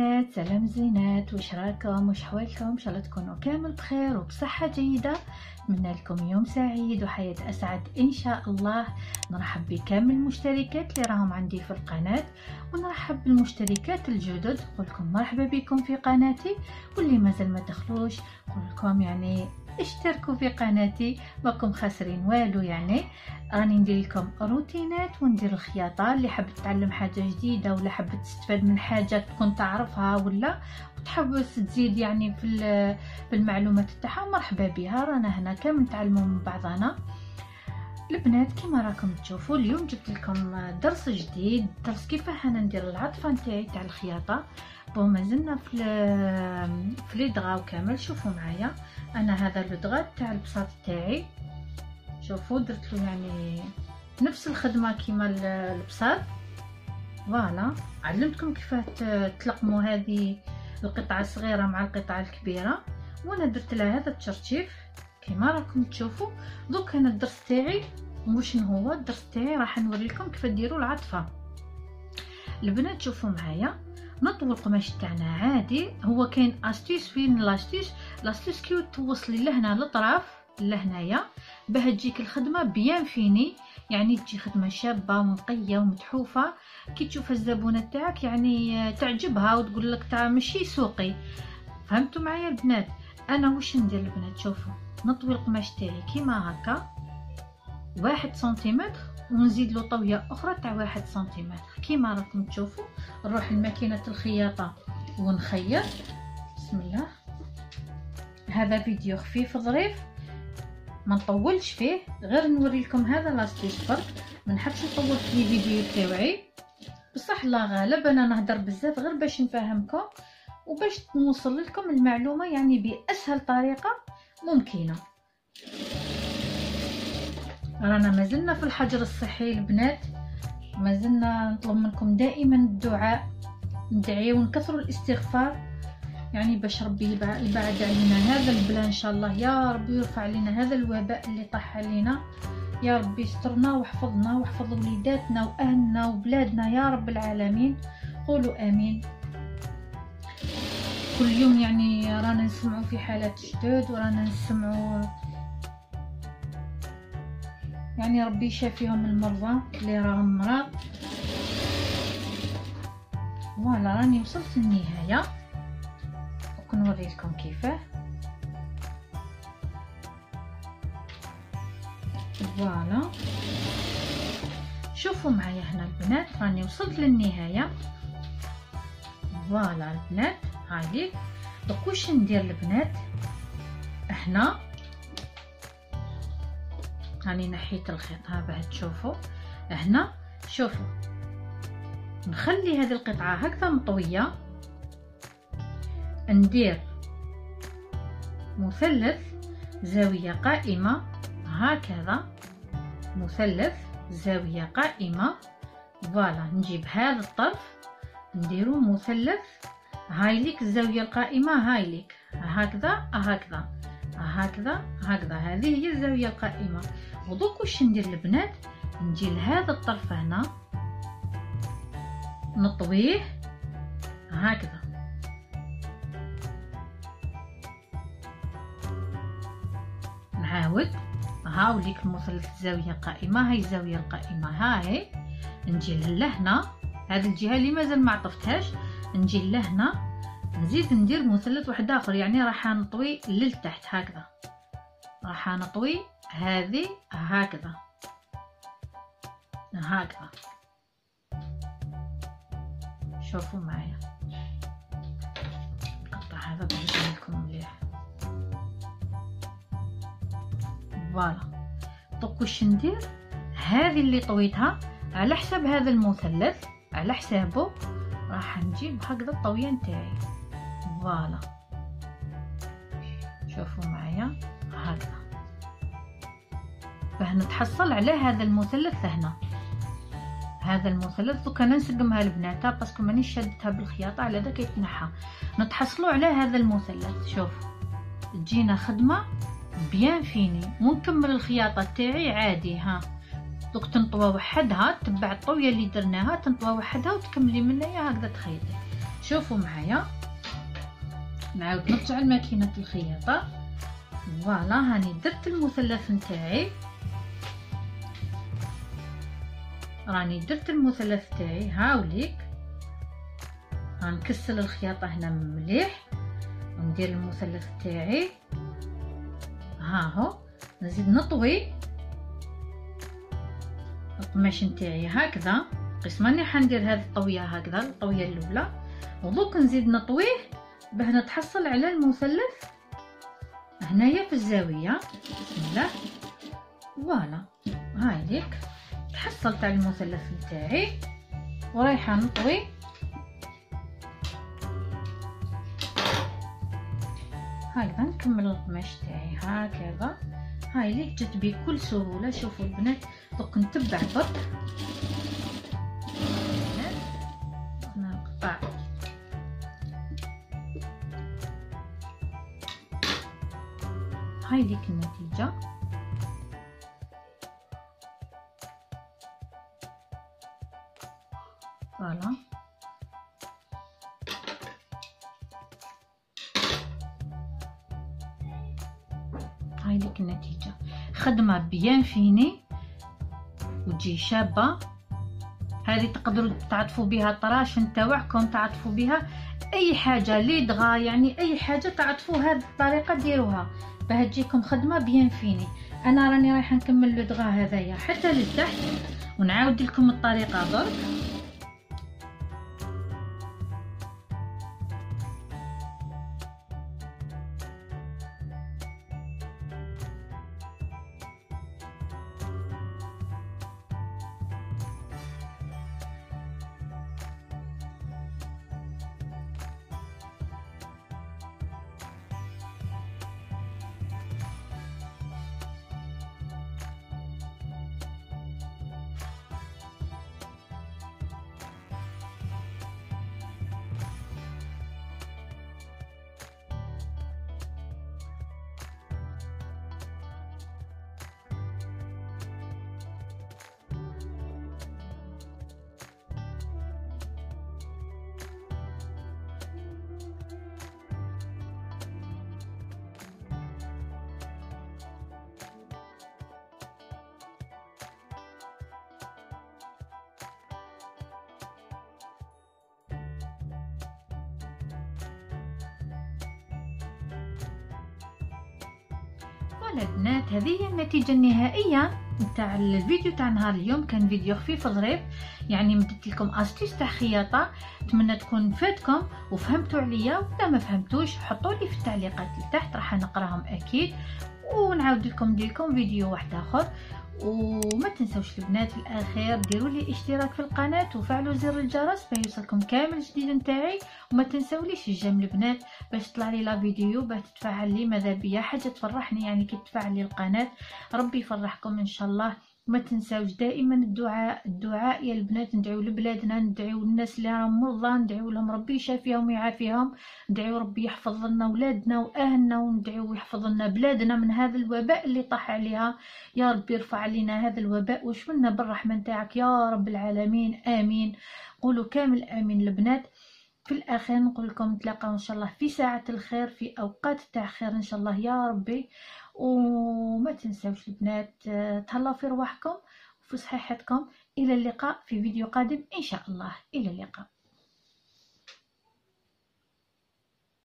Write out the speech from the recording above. البنات، سلام زينات، وش راكم؟ وش حوالكم؟ ان شاء الله تكونوا كامل بخير وبصحه جيده. نتمنى لكم يوم سعيد وحياه اسعد ان شاء الله. نرحب بكامل المشتركات اللي راهم عندي في القناه، ونرحب بالمشتركات الجدد، نقول لكم مرحبا بكم في قناتي. واللي مازال ما دخلوش نقول لكم يعني اشتركوا في قناتي، ماكم خاسرين والو. يعني راني ندير لكم روتينات وندير الخياطه، اللي حابه تتعلم حاجه جديده ولا حابه تستفاد من حاجه تكون تعرفها ولا وتحبس تزيد يعني في المعلومات تاعها، مرحبا بها. رانا هنا كامل نتعلموا من بعضنا البنات. كما راكم تشوفوا اليوم جبت لكم درس جديد، درس كيفاه انا ندير العطفه نتاعي تاع الخياطه. بون مازلنا في لدغا وكامل. شوفوا معايا انا هذا لدغا تاع البساط تاعي، شوفوا درت له يعني نفس الخدمه كيما البساط. فوالا علمتكم كيفاه تلقموا هذه القطعه الصغيره مع القطعه الكبيره، وانا درت لها هذا الترتيف كيما راكم تشوفوا. دوك انا الدرس تاعي واش هو الدرس تاعي راح نوريكم كيف ديروا العطفه البنات. شوفوا معايا نطوي القماش تاعنا عادي. هو كاين استيس، فين لاستيس كي توصلي لهنا للطرف لهنايا باه تجيك الخدمه بيان فيني، يعني تجي خدمه شابه ونقيه ومتحوفه. كي تشوف الزبونه تاعك يعني تعجبها وتقول لك تاع ماشي سوقي. فهمتوا معايا البنات؟ انا واش ندير البنات؟ شوفوا نطوي القماش تاعي كيما هكا 1 سنتيمتر، ونزيد له طويه اخرى تاع 1 سنتيمتر كيما راكم تشوفوا. نروح لماكينه الخياطه ونخيط. بسم الله. هذا فيديو خفيف ظريف ما نطولش فيه، غير نوري لكم هذا لاستيك برك. ما نحبش نطول في الفيديو تاعي، بصح لا غالب انا نهضر بزاف غير باش نفهمكم وباش نوصل لكم المعلومه يعني باسهل طريقه ممكنه. رانا مازلنا في الحجر الصحي البنات، مازلنا نطلب منكم دائما الدعاء، ندعي ونكثروا الاستغفار يعني باش ربي يبعد علينا هذا البلاء ان شاء الله. يا ربي يرفع علينا هذا الوباء اللي طاح علينا، يا ربي يسترنا ويحفظنا ويحفظ وليداتنا واهلنا وبلادنا يا رب العالمين. قولوا امين. كل يوم يعني رانا نسمعوا في حالات جدد، ورانا نسمعوا يعني ربي يشافيهم المرضى اللي راهم مرض. فوالا راني وصلت للنهايه وكنوري لكم كيفاه. فوالا شوفوا معايا هنا البنات راني وصلت للنهايه. فوالا البنات هايلي. دوك واش ندير البنات؟ هنا راني نحيت الخيط، ها باه تشوفوا هنا. شوفوا نخلي هذه القطعه هكذا مطويه، ندير مثلث زاويه قائمه هكذا، مثلث زاويه قائمه. فوالا نجيب هذا الطرف نديرو مثلث هايليك الزاويه القائمه هايليك هكذا هكذا هكذا هكذا. هذه هي الزاويه القائمه. ودوك واش ندير البنات؟ نجي لهذا الطرف هنا نطويه هكذا، نعاود هاوليك المثلث الزاويه القائمه. هاي الزاويه القائمه هاي. نجي لهنا هذه الجهه اللي مازال ما عطفتهاش، نجي لهنا نزيد ندير مثلث واحد اخر، يعني راح نطوي للتحت هكذا، راح نطوي هذه هكذا هكذا. شوفوا معايا القطع هذا بغيت لكم مليح. فوالا دوك واش ندير؟ هذه اللي طويتها على حساب هذا المثلث، على حسابه راح نجيب هكذا الطويه نتاعي. فوالا شوفوا معايا هكذا باه نتحصل على هذا المثلث هنا. هذا المثلث دوك انا نسقمها البنات باسكو مانيش شدتها بالخياطه، على ذاك يتنحى. نتحصلوا على هذا المثلث. شوفوا تجينا خدمه بيان فيني، ونكمل الخياطه تاعي عادي. ها دوك تنطوى وحدها، تبع الطويه اللي درناها تنطوى وحدها وتكملي من هنايا هكذا تخيطي. شوفوا معايا، نعاود نرجع لماكينه الخياطه. فوالا هاني درت المثلث نتاعي، راني درت المثلث تاعي. هاوليك غنكسل الخياطه هنا مليح وندير المثلث تاعي. ها هو نزيد نطوي القماش نتاعي هكذا قسما، راني حندير هذه الطويه هكذا الطويه الاولى، ودوك نزيد نطويه باه نتحصل على المثلث هنايا في الزاويه. بسم الله. فوالا هايليك تحصلت على المثلث نتاعي، ورايحه نطوي هكذا نكمل القماش تاعي هكذا. هاي ليك جات بكل سهوله. شوفوا البنات دوك نتبع برك نقطع هاي ليك النتيجه. فوالا هاي ديك النتيجه. خدمه بيان فيني وتجي شابه. هذه تقدروا تعطفوا بها الطراش نتاعكم، تعطفوا بها اي حاجه لي دغا، يعني اي حاجه تعطفوها بالطريقه ديروها باه تجيكم خدمه بيان فيني. انا راني رايحه نكمل لو دغا هذايا حتى للتحت ونعاود لكم الطريقه درك. البنات هذه هي النتيجه النهائيه نتاع الفيديو تاع نهار اليوم. كان فيديو خفيف ظريف، يعني مديت لكم استيس تاع خياطه. نتمنى تكون فاتكم وفهمتوا عليا، ولا ما فهمتوش حطوا لي في التعليقات لتحت راح نقراهم اكيد، ونعاود لكم ندير لكم فيديو واحد اخر. وما تنسوش البنات في الاخير ديروا لي اشتراك في القناه وفعلوا زر الجرس باش يوصلكم كامل الجديد نتاعي. وما تنسوليش الجيم البنات باش تطلع لي لا فيديو باه تتفاعل لي، ماذا بيا حاجه تفرحني يعني كي تفعل لي القناه. ربي يفرحكم ان شاء الله. وما تنساوش دائما الدعاء، الدعاء يا البنات. ندعيو لبلادنا، ندعيو للناس اللي راهم مرضى، ندعيو لهم ربي يشافيهم ويعافيهم، ندعيو ربي يحفظ لنا ولادنا واهلنا، وندعيو يحفظ لنا بلادنا من هذا الوباء اللي طاح عليها. يا ربي ارفع علينا هذا الوباء وشملنا بالرحمه نتاعك يا رب العالمين. امين، قولوا كامل امين البنات. في الاخير نقول لكم نتلاقاو ان شاء الله في ساعه الخير، في اوقات تاع خير ان شاء الله يا ربي. وما تنساوش البنات تهلاو في رواحكم وفي صحتكم. الى اللقاء في فيديو قادم ان شاء الله. الى اللقاء.